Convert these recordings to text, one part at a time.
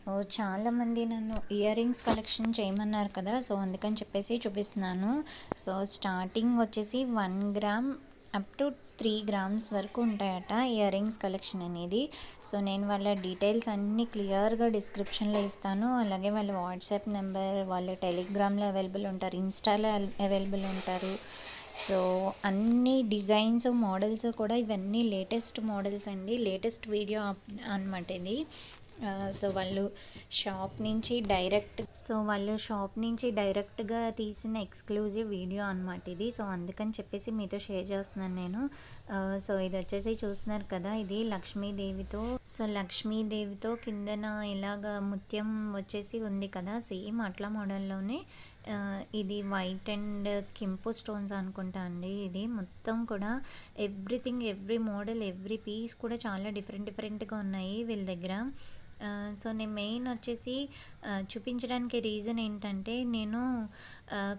So చాలామంది నన్ను ear rings collection చేయమన్నారు కదా, సో అందుకని చెప్పేసి చూపిస్తున్నాను. సో స్టార్టింగ్ వచ్చేసి 1 గ్రామ్ అప్ టు 3 గ్రామ్స్ వరకు ఉంటాయట ఇయర్ రింగ్స్ కలెక్షన్ అనేది. సో నేను వాళ్ళ డీటెయిల్స్ అన్నీ క్లియర్గా డిస్క్రిప్షన్లో ఇస్తాను. అలాగే వాళ్ళ వాట్సాప్ నెంబర్, వాళ్ళ టెలిగ్రామ్లో అవైలబుల్ ఉంటారు, ఇన్స్టాలో అవైలబుల్ ఉంటారు. సో అన్ని డిజైన్స్, మోడల్స్ కూడా ఇవన్నీ లేటెస్ట్ మోడల్స్ అండి, లేటెస్ట్ వీడియో అన్నమాట ఇది. సో వాళ్ళు షాప్ నుంచి డైరెక్ట్ డైరెక్ట్గా తీసిన ఎక్స్క్లూజివ్ వీడియో అన్నమాట ఇది. సో అందుకని చెప్పేసి మీతో షేర్ చేస్తున్నాను నేను. సో ఇది వచ్చేసి చూస్తున్నారు కదా, ఇది లక్ష్మీదేవితో, సో లక్ష్మీదేవితో కిందన ఇలాగ ముత్యం వచ్చేసి ఉంది కదా, సేమ్ అట్లా మోడల్లోనే. ఇది వైట్ అండ్ కింపు స్టోన్స్ అనుకుంటా అండి. ఇది మొత్తం కూడా everything, every model, every piece కూడా చాలా డిఫరెంట్గా ఉన్నాయి వీళ్ళ దగ్గర. సో నేను మెయిన్ వచ్చేసి చూపించడానికి రీజన్ ఏంటంటే, నేను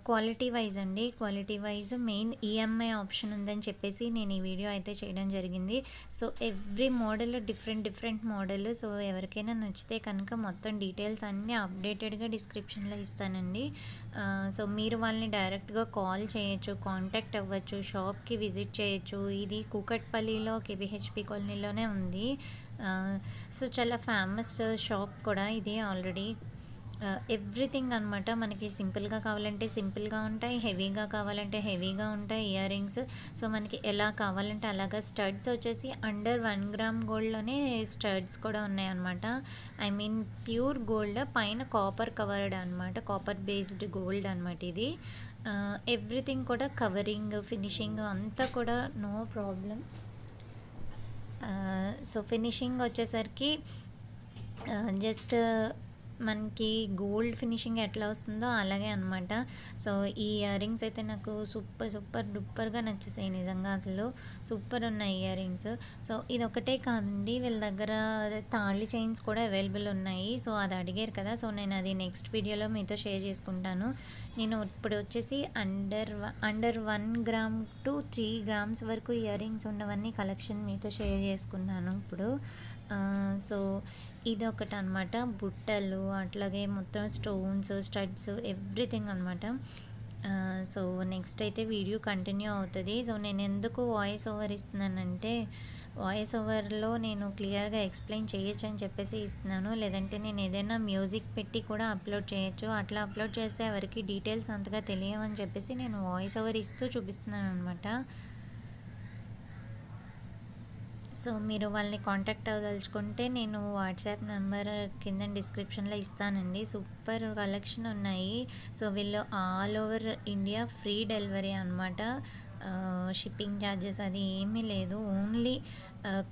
క్వాలిటీ వైజ్ అండి, quality wise main EMI option ఉందని చెప్పేసి నేను ఈ వీడియో అయితే చేయడం జరిగింది. So every model different model. So ఎవరికైనా నచ్చితే కనుక మొత్తం డీటెయిల్స్ అన్నీ అప్డేటెడ్గా డిస్క్రిప్షన్లో ఇస్తానండి. సో మీరు వాళ్ళని డైరెక్ట్గా కాల్ చేయొచ్చు, కాంటాక్ట్ అవ్వచ్చు, షాప్కి విజిట్ చేయొచ్చు. ఇది కూకట్పల్లిలో K.P.H.B. కాలనీలోనే ఉంది. సో చాలా ఫేమస్ షాప్ కూడా ఇది. ఆల్రెడీ ఎవ్రీథింగ్ అనమాట. మనకి సింపుల్గా కావాలంటే సింపుల్గా ఉంటాయి, హెవీగా కావాలంటే హెవీగా ఉంటాయి ఇయర్ రింగ్స్. సో మనకి ఎలా కావాలంటే అలాగా. స్టడ్స్ వచ్చేసి అండర్ 1 గ్రామ్ గోల్డ్లోనే స్టడ్స్ కూడా ఉన్నాయన్నమాట. ఐ మీన్ ప్యూర్ గోల్డ్ పైన కాపర్ కవర్డ్ అనమాట, కాపర్ బేస్డ్ గోల్డ్ అనమాట ఇది. ఎవ్రీథింగ్ కూడా కవరింగ్, ఫినిషింగ్ అంతా కూడా నో ప్రాబ్లం. సో ఫినిషింగ్ వచ్చేసరికి జస్ట్ మనకి గోల్డ్ ఫినిషింగ్ ఎట్లా వస్తుందో అలాగే అన్నమాట. సో ఈ ఇయర్ రింగ్స్ అయితే నాకు సూపర్గా నచ్చేసాయి నిజంగా. అసలు సూపర్ ఉన్నాయి ఇయర్ రింగ్స్. సో ఇది ఒకటే కాదండి, వీళ్ళ దగ్గర తాళి చైన్స్ కూడా అవైలబుల్ ఉన్నాయి. సో అది అడిగారు కదా, సో నేను అది నెక్స్ట్ వీడియోలో మీతో షేర్ చేసుకుంటాను. నేను ఇప్పుడు వచ్చేసి అండర్ 1 గ్రామ్ టు 3 గ్రామ్స్ వరకు ఇయర్ రింగ్స్ ఉన్నవన్నీ కలెక్షన్ మీతో షేర్ చేసుకున్నాను ఇప్పుడు. సో ఇది ఒకటి అనమాట, బుట్టలు, అట్లాగే మొత్తం స్టోన్స్, స్టడ్స్, ఎవ్రీథింగ్ అనమాట. సో నెక్స్ట్ అయితే వీడియో కంటిన్యూ అవుతుంది. సో నేను ఎందుకు వాయిస్ ఓవర్ ఇస్తున్నానంటే, వాయిస్ ఓవర్లో నేను క్లియర్గా ఎక్స్ప్లెయిన్ చేయొచ్చు అని చెప్పేసి ఇస్తున్నాను. లేదంటే నేను ఏదైనా మ్యూజిక్ పెట్టి కూడా అప్లోడ్ చేయొచ్చు. అట్లా అప్లోడ్ చేస్తే ఎవరికి డీటెయిల్స్ అంతగా తెలియవని చెప్పేసి నేను వాయిస్ ఓవర్ ఇస్తూ చూపిస్తున్నాను అనమాట. సో మీరు వాళ్ళని కాంటాక్ట్ అవ్వదలుచుకుంటే నేను వాట్సాప్ నెంబర్ కింద డిస్క్రిప్షన్లో ఇస్తానండి. సూపర్ కలెక్షన్ ఉన్నాయి. సో వీళ్ళు all over India free delivery అనమాట. షిప్పింగ్ ఛార్జెస్ అది ఏమీ లేదు, ఓన్లీ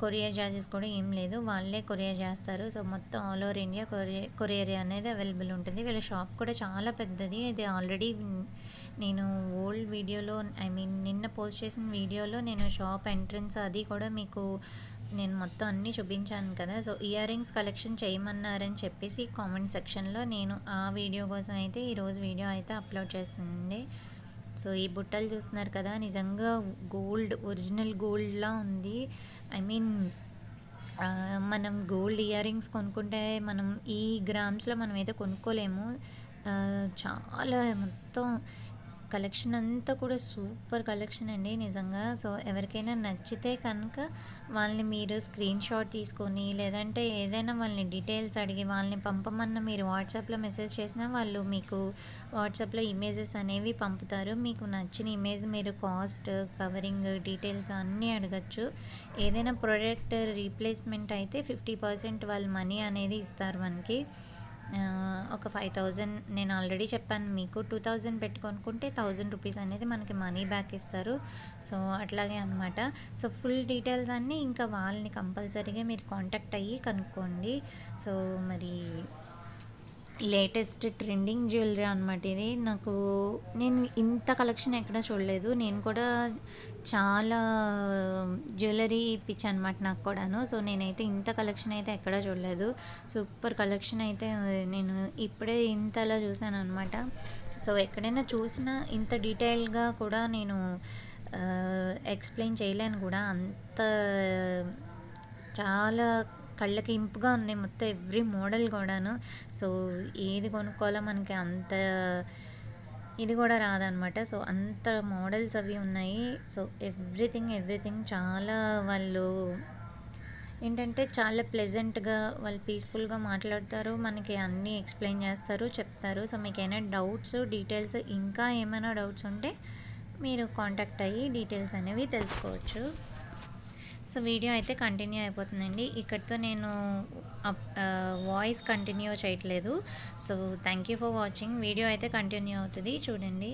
కొరియర్ ఛార్జెస్ కూడా ఏం లేదు, వాళ్ళే కొరియర్ చేస్తారు. సో మొత్తం ఆల్ ఓవర్ ఇండియా కొరియర్ అనేది అవైలబుల్ ఉంటుంది. వీళ్ళ షాప్ కూడా చాలా పెద్దది. ఇది ఆల్రెడీ నేను ఓల్డ్ వీడియోలో, ఐ మీన్ నిన్న పోస్ట్ చేసిన వీడియోలో నేను షాప్ ఎంట్రన్స్ అది కూడా మీకు నేను మొత్తం అన్నీ చూపించాను కదా. సో ఇయర్ రింగ్స్ కలెక్షన్ చేయమన్నారని చెప్పేసి కామెంట్ సెక్షన్లో నేను ఆ వీడియో కోసం అయితే ఈరోజు వీడియో అయితే అప్లోడ్ చేసింది. సో ఈ బుట్టలు చూస్తున్నారు కదా, నిజంగా గోల్డ్, ఒరిజినల్ గోల్డ్లా ఉంది. ఐ మీన్ మనం గోల్డ్ ఇయర్ రింగ్స్ కొనుక్కుంటే మనం ఈ గ్రామ్స్లో మనం అయితే కొనుక్కోలేము. చాలా మొత్తం కలెక్షన్ అంతా కూడా సూపర్ కలెక్షన్ అండి నిజంగా. సో ఎవరికైనా నచ్చితే కనుక వాళ్ళని మీరు స్క్రీన్ షాట్ తీసుకొని, లేదంటే ఏదైనా వాళ్ళని డీటెయిల్స్ అడిగి వాళ్ళని పంపమన్న మీరు వాట్సాప్లో మెసేజ్ చేసినా వాళ్ళు మీకు వాట్సాప్లో ఇమేజెస్ అనేవి పంపుతారు. మీకు నచ్చిన ఇమేజ్ మీరు కాస్ట్, కవరింగ్, డీటెయిల్స్ అన్నీ అడగచ్చు. ఏదైనా ప్రోడక్ట్ రీప్లేస్మెంట్ అయితే 50% వాళ్ళు మనీ అనేది ఇస్తారు మనకి. ఒక 5,000 నేను ఆల్రెడీ చెప్పాను మీకు, 2,000 పెట్టుకొనుకుంటే 1,000 రూపీస్ అనేది మనకి మనీ బ్యాక్ ఇస్తారు. సో అట్లాగే అనమాట. సో ఫుల్ డీటెయిల్స్ అన్నీ ఇంకా వాళ్ళని కంపల్సరీగా మీరు కాంటాక్ట్ అయ్యి కనుక్కోండి. సో మరి లేటెస్ట్ ట్రెండింగ్ జ్యువెలరీ అనమాట ఇది. నేను ఇంత కలెక్షన్ ఎక్కడ చూడలేదు. నేను కూడా చాలా జ్యువెలరీ పిచ్చి అనమాట నాకు కూడాను. సో నేనైతే ఇంత కలెక్షన్ అయితే ఎక్కడ చూడలేదు. సూపర్ కలెక్షన్ అయితే నేను ఇప్పుడే ఇంతలా చూసాను అనమాట. సో ఎక్కడైనా చూసినా ఇంత డీటెయిల్గా కూడా నేను ఎక్స్ప్లెయిన్ చేయలేను కూడా. అంత చాలా కళ్ళకి ఇంపుగా ఉన్నాయి మొత్తం ఎవ్రీ మోడల్ కూడాను. సో ఏది కొనుక్కోవాలో మనకి అంత ఇది కూడా రాదనమాట. సో అంత మోడల్స్ అవి ఉన్నాయి. సో ఎవ్రీథింగ్ చాలా వాళ్ళు ఏంటంటే చాలా ప్లెజెంట్గా వాళ్ళు పీస్ఫుల్గా మాట్లాడతారు, మనకి అన్నీ ఎక్స్ప్లెయిన్ చేస్తారు, చెప్తారు. సో మీకు ఏమైనా డౌట్స్ డీటెయిల్స్ ఇంకా ఏమైనా డౌట్స్ ఉంటే మీరు కాంటాక్ట్ అయ్యి డీటెయిల్స్ అనేవి తెలుసుకోవచ్చు. సో వీడియో అయితే కంటిన్యూ అయిపోతుందండి. ఇక్కడితో నేను వాయిస్ కంటిన్యూ చేయట్లేదు. So thank you for watching. Video అయితే కంటిన్యూ అవుతుంది చూడండి.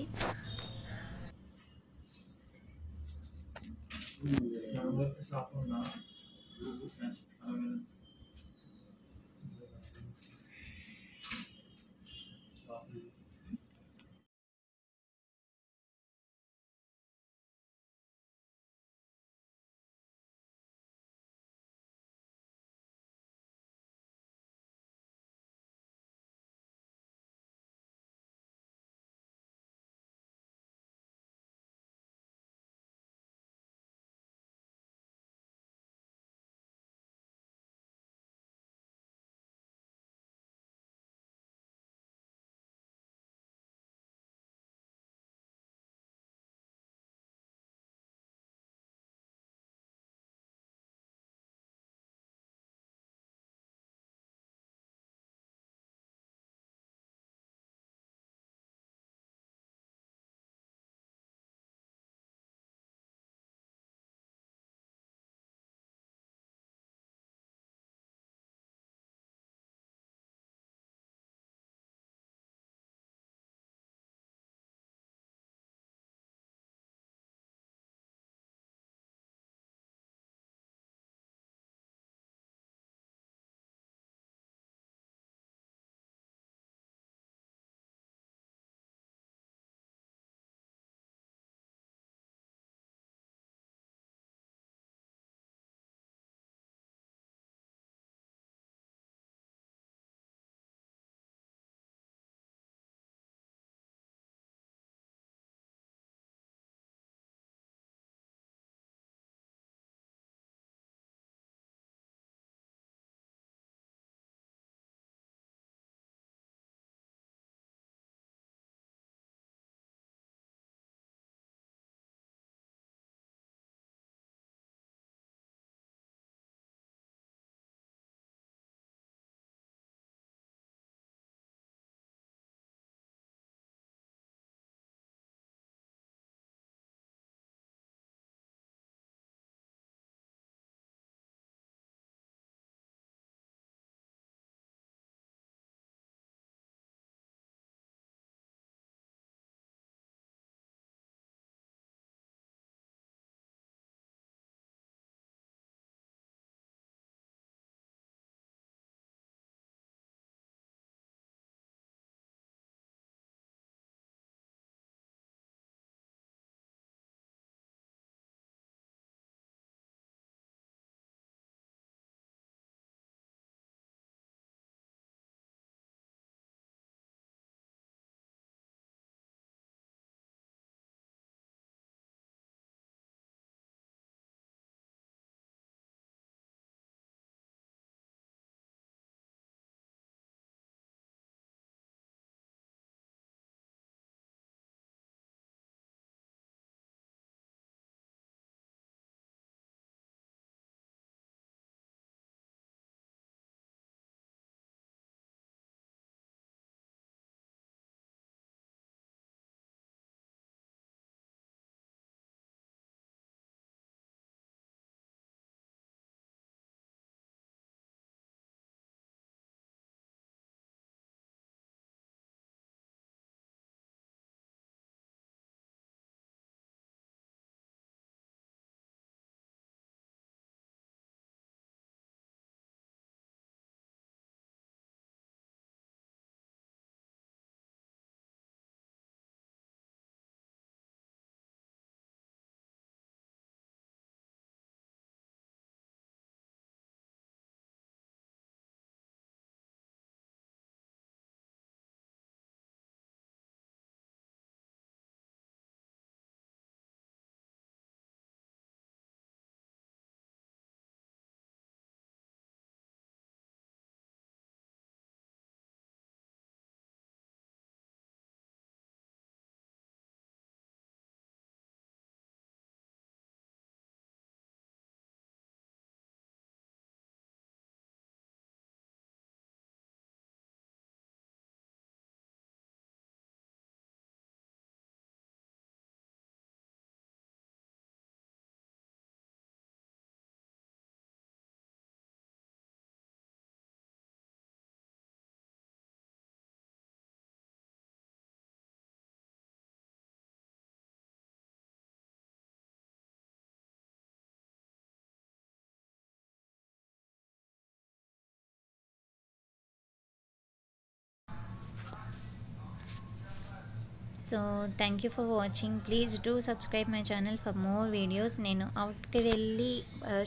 So thank you for watching. Please do subscribe my channel for more videos. నేను అవుట్కి వెళ్ళి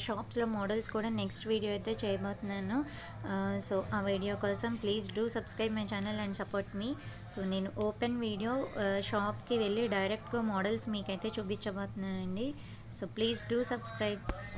షాప్స్లో మోడల్స్ కూడా నెక్స్ట్ వీడియో అయితే చేయబోతున్నాను. సో ఆ వీడియో కోసం please do subscribe my channel and support me. So నేను ఓపెన్ వీడియో షాప్కి వెళ్ళి డైరెక్ట్గా మోడల్స్ మీకైతే చూపించబోతున్నానండి. So please do subscribe.